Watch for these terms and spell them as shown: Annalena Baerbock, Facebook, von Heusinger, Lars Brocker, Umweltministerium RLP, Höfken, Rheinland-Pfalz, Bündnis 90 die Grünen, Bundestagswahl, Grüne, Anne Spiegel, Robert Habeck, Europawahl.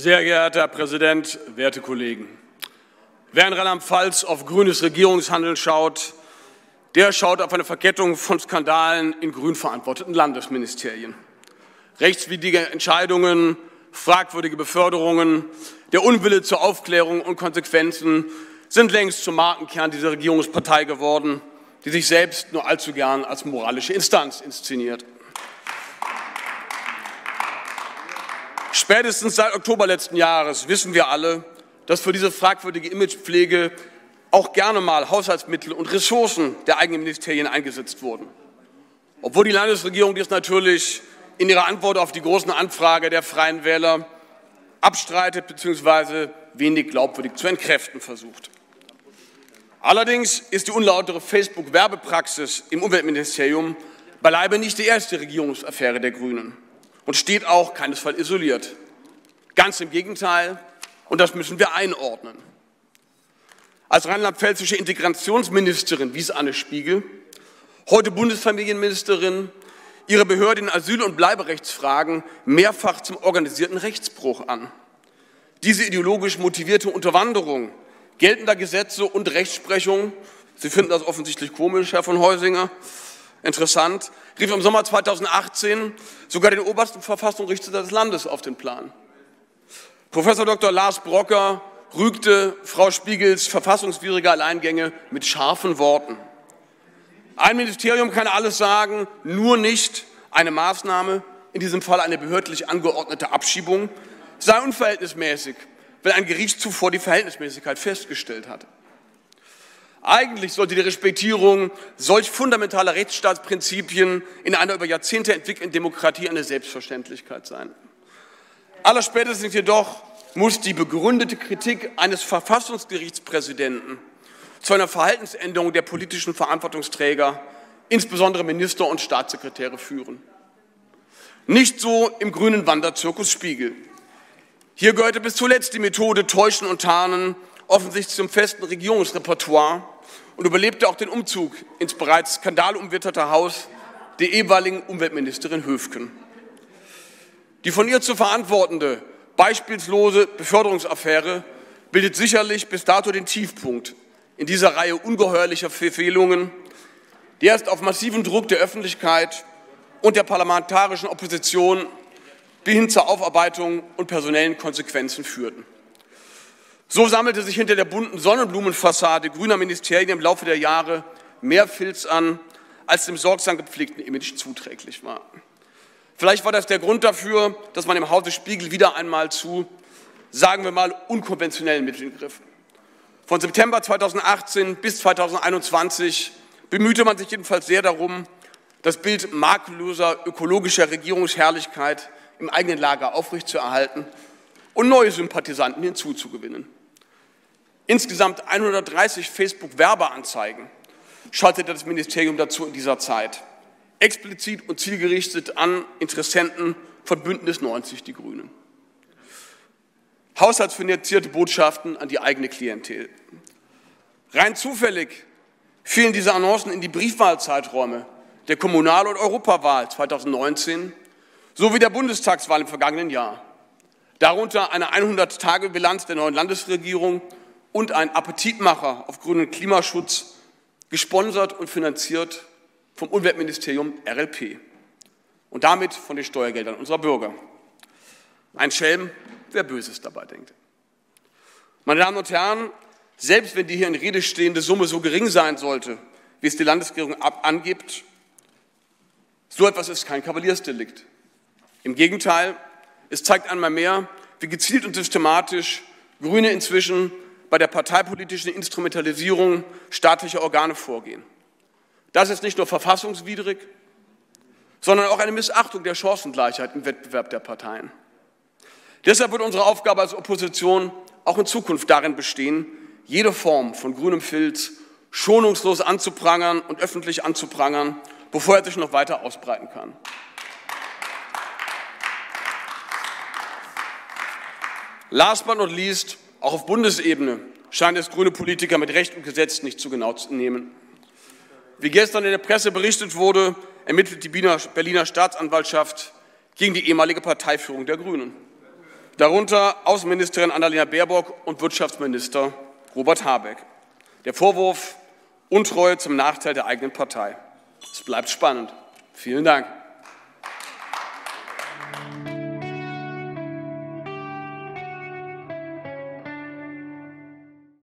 Sehr geehrter Herr Präsident, werte Kollegen! Wer in Rheinland-Pfalz auf grünes Regierungshandeln schaut, der schaut auf eine Verkettung von Skandalen in grün verantworteten Landesministerien. Rechtswidrige Entscheidungen, fragwürdige Beförderungen, der Unwille zur Aufklärung und Konsequenzen sind längst zum Markenkern dieser Regierungspartei geworden, die sich selbst nur allzu gern als moralische Instanz inszeniert. Spätestens seit Oktober letzten Jahres wissen wir alle, dass für diese fragwürdige Imagepflege auch gerne mal Haushaltsmittel und Ressourcen der eigenen Ministerien eingesetzt wurden. Obwohl die Landesregierung dies natürlich in ihrer Antwort auf die Großen Anfrage der Freien Wähler abstreitet bzw. wenig glaubwürdig zu entkräften versucht. Allerdings ist die unlautere Facebook-Werbepraxis im Umweltministerium beileibe nicht die erste Regierungsaffäre der Grünen und steht auch keinesfalls isoliert. Ganz im Gegenteil, und das müssen wir einordnen. Als rheinland-pfälzische Integrationsministerin wies Anne Spiegel, heute Bundesfamilienministerin, ihre Behörde in Asyl- und Bleiberechtsfragen mehrfach zum organisierten Rechtsbruch an. Diese ideologisch motivierte Unterwanderung geltender Gesetze und Rechtsprechung, Sie finden das offensichtlich komisch, Herr von Heusinger, interessant, rief im Sommer 2018 sogar den obersten Verfassungsrichter des Landes auf den Plan. Professor Dr. Lars Brocker rügte Frau Spiegels verfassungswidrige Alleingänge mit scharfen Worten. Ein Ministerium kann alles sagen, nur nicht eine Maßnahme, in diesem Fall eine behördlich angeordnete Abschiebung, sei unverhältnismäßig, wenn ein Gericht zuvor die Verhältnismäßigkeit festgestellt hat. Eigentlich sollte die Respektierung solch fundamentaler Rechtsstaatsprinzipien in einer über Jahrzehnte entwickelten Demokratie eine Selbstverständlichkeit sein. Allerspätestens jedoch muss die begründete Kritik eines Verfassungsgerichtspräsidenten zu einer Verhaltensänderung der politischen Verantwortungsträger, insbesondere Minister und Staatssekretäre, führen. Nicht so im grünen Wanderzirkus Spiegel. Hier gehörte bis zuletzt die Methode Täuschen und Tarnen offensichtlich zum festen Regierungsrepertoire und überlebte auch den Umzug ins bereits skandalumwitterte Haus der ehemaligen Umweltministerin Höfken. Die von ihr zu verantwortende, beispiellose Beförderungsaffäre bildet sicherlich bis dato den Tiefpunkt in dieser Reihe ungeheuerlicher Verfehlungen, die erst auf massiven Druck der Öffentlichkeit und der parlamentarischen Opposition bis hin zur Aufarbeitung und personellen Konsequenzen führten. So sammelte sich hinter der bunten Sonnenblumenfassade grüner Ministerien im Laufe der Jahre mehr Filz an, als dem sorgsam gepflegten Image zuträglich war. Vielleicht war das der Grund dafür, dass man im Hause Spiegel wieder einmal zu, sagen wir mal, unkonventionellen Mitteln griff. Von September 2018 bis 2021 bemühte man sich jedenfalls sehr darum, das Bild makelloser ökologischer Regierungsherrlichkeit im eigenen Lager aufrechtzuerhalten und neue Sympathisanten hinzuzugewinnen. Insgesamt 130 Facebook-Werbeanzeigen schaltete das Ministerium dazu in dieser Zeit, explizit und zielgerichtet an Interessenten von Bündnis 90 die Grünen. Haushaltsfinanzierte Botschaften an die eigene Klientel. Rein zufällig fielen diese Annoncen in die Briefwahlzeiträume der Kommunal- und Europawahl 2019 sowie der Bundestagswahl im vergangenen Jahr. Darunter eine 100-Tage-Bilanz der neuen Landesregierung und ein Appetitmacher auf grünen Klimaschutz, gesponsert und finanziert vom Umweltministerium RLP und damit von den Steuergeldern unserer Bürger. Ein Schelm, wer Böses dabei denkt. Meine Damen und Herren, selbst wenn die hier in Rede stehende Summe so gering sein sollte, wie es die Landesregierung angibt, so etwas ist kein Kavaliersdelikt. Im Gegenteil, es zeigt einmal mehr, wie gezielt und systematisch Grüne inzwischen bei der parteipolitischen Instrumentalisierung staatlicher Organe vorgehen. Das ist nicht nur verfassungswidrig, sondern auch eine Missachtung der Chancengleichheit im Wettbewerb der Parteien. Deshalb wird unsere Aufgabe als Opposition auch in Zukunft darin bestehen, jede Form von grünem Filz schonungslos anzuprangern und öffentlich anzuprangern, bevor er sich noch weiter ausbreiten kann. Last but not least, auch auf Bundesebene scheint es grüne Politiker mit Recht und Gesetz nicht zu genau zu nehmen. Wie gestern in der Presse berichtet wurde, ermittelt die Berliner Staatsanwaltschaft gegen die ehemalige Parteiführung der Grünen. darunter Außenministerin Annalena Baerbock und Wirtschaftsminister Robert Habeck. Der Vorwurf: Untreue zum Nachteil der eigenen Partei. Es bleibt spannend. Vielen Dank.